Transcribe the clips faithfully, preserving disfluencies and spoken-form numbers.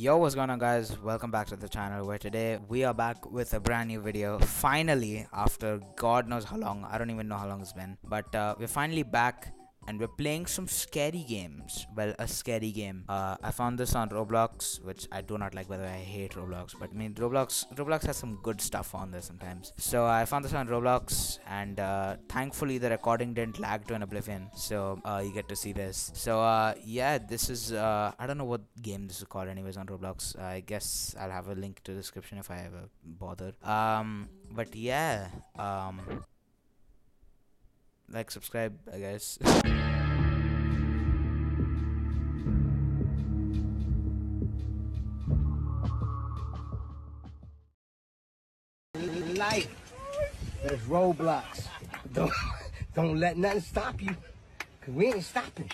Yo, what's going on, guys? Welcome back to the channel, where today we are back with a brand new video finally, after god knows how long. I don't even know how long it's been, but uh, we're finally back and we're playing some scary games. Well, a scary game. uh, I found this on Roblox, which I do not like, by the way. I hate Roblox, but I mean, Roblox Roblox has some good stuff on there sometimes. So I found this on Roblox, and uh, thankfully the recording didn't lag to an oblivion, so uh, you get to see this. So uh, yeah, this is uh, I don't know what game this is called anyways on Roblox. I guess I'll have a link to the description if I ever bother. Um, but yeah, um, like, subscribe, I guess. Life, there's Roblox. Don't don't let nothing stop you, cause we ain't stopping.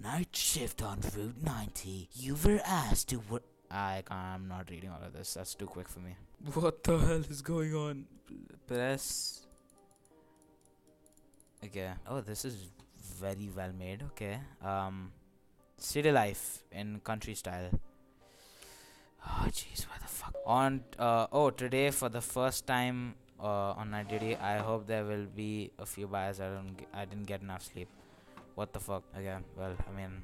Night shift on Route ninety. You were asked to work. I I'm not reading all of this. That's too quick for me. What the hell is going on? Press. Okay. Oh, this is very well made. Okay. Um, city life in country style. Oh jeez, what the fuck? On uh, oh today for the first time uh, on night duty. I hope there will be a few buyers. I don't. I didn't get enough sleep. What the fuck? Okay. Well, I mean,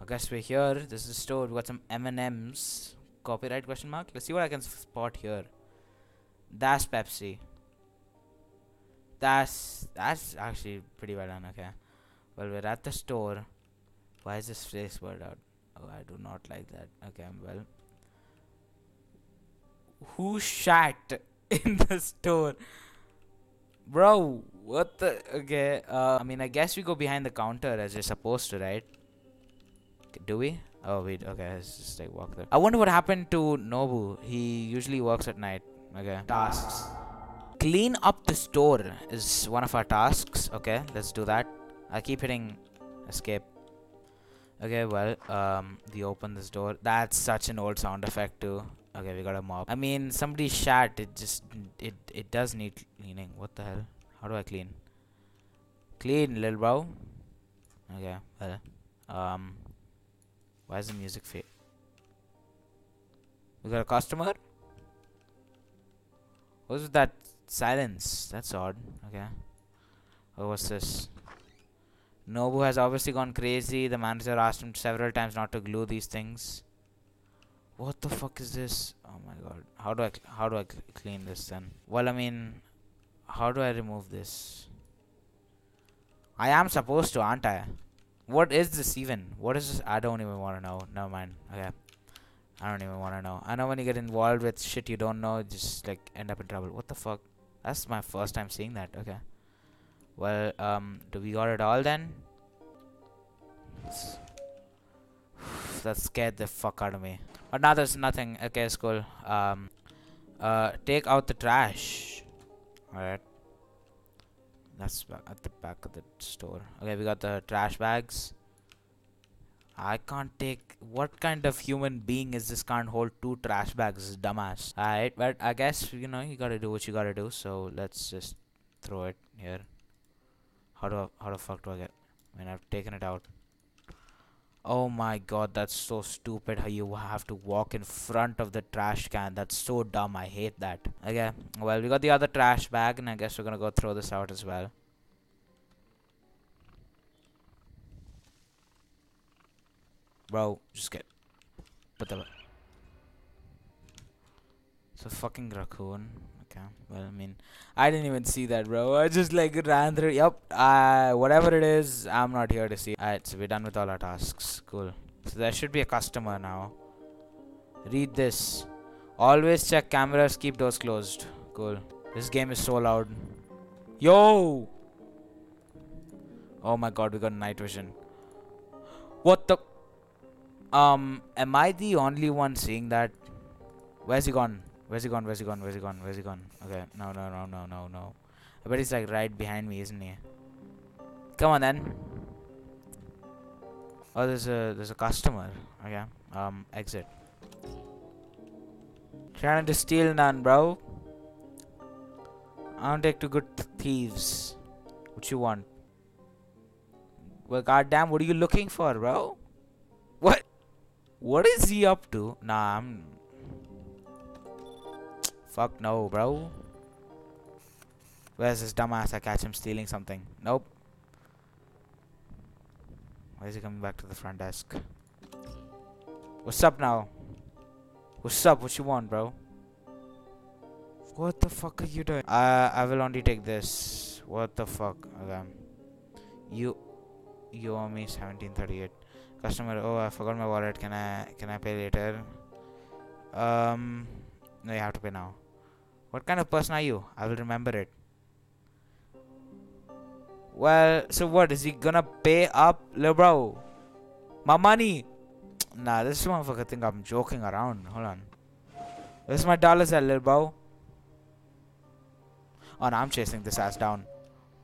I guess we're here. This is the store. We got some M and M's. Copyright question mark. Let's see what I can spot here. That's Pepsi. That's that's actually pretty well done. Okay, well, we're at the store. Why is this face word out? Oh, I do not like that. Okay, well, who shat in the store, bro? What the? Okay, uh, I mean, I guess we go behind the counter as we're supposed to, right? Do we? Oh, we okay. Let's just like walk there. I wonder what happened to Nobu. He usually works at night. Okay, tasks. Clean up the store is one of our tasks. Okay, let's do that. I keep hitting escape. Okay, well, um, we open this door. That's such an old sound effect too. Okay, we got a mop. I mean, somebody shat. It just, it, it does need cleaning. What the hell? How do I clean? Clean, little bro. Okay, well, um, why is the music fade? We got a customer? What was that? Silence. That's odd. Okay. Oh, what's this? Nobu has obviously gone crazy. The manager asked him several times not to glue these things. What the fuck is this? Oh my god. How do I how do I clean this then? Well, I mean, how do I remove this? I am supposed to, aren't I? What is this even? What is this? I don't even want to know. Never mind. Okay. I don't even want to know. I know when you get involved with shit you don't know, just like end up in trouble. What the fuck? That's my first time seeing that. Okay. Well, um, do we got it all then? That scared the fuck out of me. But now there's nothing. Okay, it's cool. Um, uh, take out the trash. Alright. That's at the back of the store. Okay, we got the trash bags. I can't take. What kind of human being is this? Can't hold two trash bags, dumbass. Alright, but I guess, you know, you gotta do what you gotta do. So let's just throw it here. How do I, how the fuck do I get? I mean, I've taken it out. Oh my god, that's so stupid. How you have to walk in front of the trash can? That's so dumb. I hate that. Okay, well, we got the other trash bag, and I guess we're gonna go throw this out as well. Bro, just get. What the? It's a fucking raccoon. Okay. Well, I mean, I didn't even see that, bro. I just like ran through. Yep. Uh, whatever it is, I'm not here to see. Alright, so we're done with all our tasks. Cool. So there should be a customer now. Read this. Always check cameras. Keep doors closed. Cool. This game is so loud. Yo. Oh my god, we got night vision. What the? Um, am I the only one seeing that? Where's he gone? Where's he gone? Where's he gone? Where's he gone? Where's he gone? Okay, no, no, no, no, no, no. I bet he's like right behind me, isn't he? Come on then. Oh, there's a there's a customer. Okay. Um, exit. Trying to steal none, bro. I don't take to good thieves. What you want? Well, goddamn, what are you looking for, bro? What? What is he up to? Nah, I'm... Fuck no, bro. Where's this dumbass? I catch him stealing something. Nope. Why is he coming back to the front desk? What's up now? What's up? What you want, bro? What the fuck are you doing? Uh, I will only take this. What the fuck? Okay. You, you owe me seventeen thirty-eight. Customer, oh, I forgot my wallet. Can I, can I pay later? Um, no, you have to pay now. What kind of person are you? I will remember it. Well, so what? Is he gonna pay up, little bro? My money. Nah, this motherfucker think I'm joking around. Hold on. Where's my dollars at, little bro? Oh, no, I'm chasing this ass down.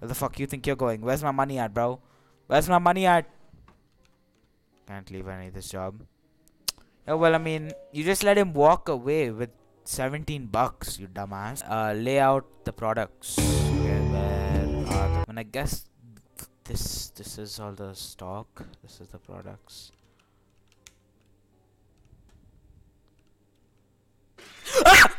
Where the fuck you think you're going? Where's my money at, bro? Where's my money at? Can't leave any of this job. Yeah, well, I mean, you just let him walk away with seventeen bucks, you dumbass. Uh, lay out the products. Okay, where are the... And I guess this, this is all the stock. This is the products. Ah!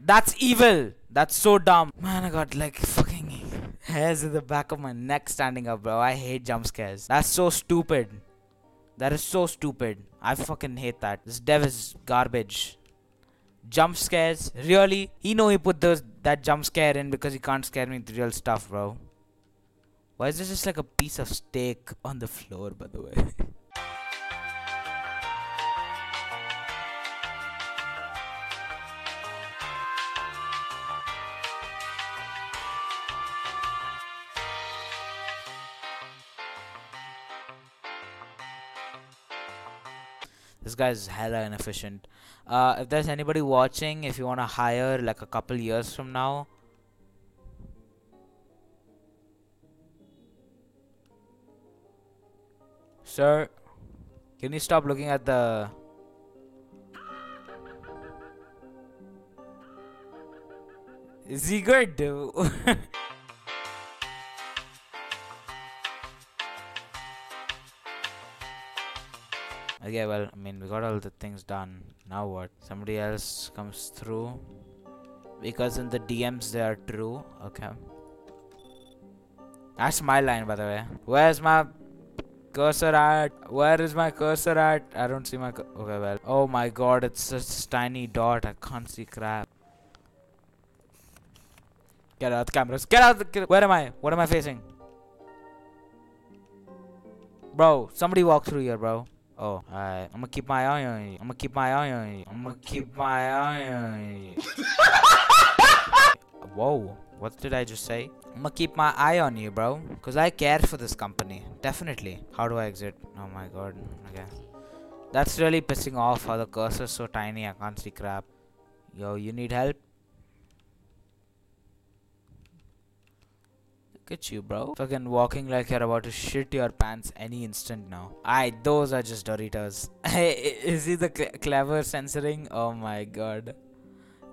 That's evil. That's so dumb. Man, I got like fucking hairs in the back of my neck standing up, bro. I hate jump scares. That's so stupid. That is so stupid. I fucking hate that. This dev is garbage. Jump scares? Really? He know he put those that jump scare in because he can't scare me with real stuff, bro. Why is this just like a piece of steak on the floor, by the way? This guy is hella inefficient. Uh, if there's anybody watching, if you want to hire like a couple years from now. Sir, can you stop looking at the... Is he good, dude? Okay, well, I mean, we got all the things done. Now what? Somebody else comes through. Because in the D Ms, they are true. Okay. That's my line, by the way. Where's my cursor at? Where is my cursor at? I don't see my cursor. Okay, well. Oh my god, it's such a tiny dot. I can't see crap. Get out the cameras. Get out the... Where am I? What am I facing? Bro, somebody walk through here, bro. Oh, alright. I'm gonna keep my eye on you. I'm gonna keep my eye on you. I'm gonna keep my eye on you. Whoa, what did I just say? I'm gonna keep my eye on you, bro. Because I care for this company. Definitely. How do I exit? Oh my god. Okay. That's really pissing off how the cursor's so tiny. I can't see crap. Yo, you need help? Look at you, bro. Fucking walking like you're about to shit your pants any instant now. Aye, those are just Doritos. Hey, is he the cl clever censoring? Oh my god.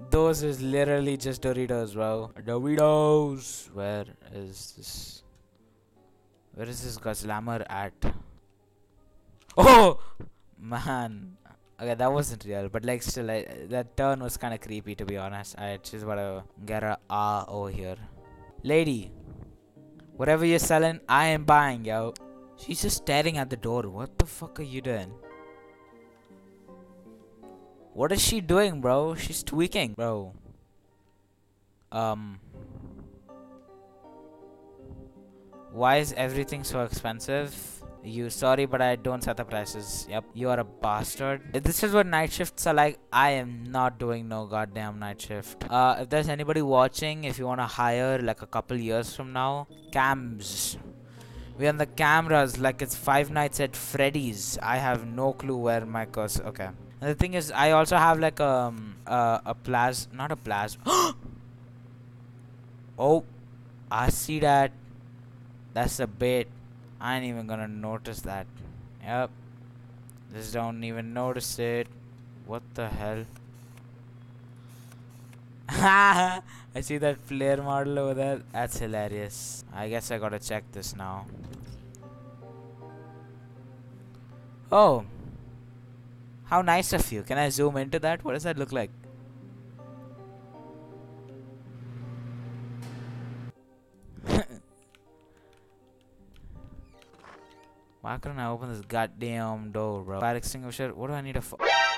Those is literally just Doritos, bro. Doritos. Where is this? Where is this Gazlammer at? Oh! Man. Okay, that wasn't real. But like still, I, that turn was kind of creepy to be honest. I just wanna get a ah over here. Lady. Whatever you're selling, I am buying, yo. She's just staring at the door. What the fuck are you doing? What is she doing, bro? She's tweaking, bro. Um. Why is everything so expensive? You sorry, but I don't set the prices. Yep, you are a bastard. If this is what night shifts are like, I am not doing no goddamn night shift. Uh, if there's anybody watching, if you want to hire like a couple years from now, cams. We're on the cameras like it's Five Nights at Freddy's. I have no clue where my cursor. Okay. And the thing is, I also have like a a, a plas, not a plas. Oh, I see that. That's a bait. I ain't even gonna notice that. Yep. Just don't even notice it. What the hell? I see that player model over there. That's hilarious. I guess I gotta check this now. Oh. How nice of you. Can I zoom into that? What does that look like? Why couldn't I open this goddamn door, bro? Fire extinguisher. What do I need a f-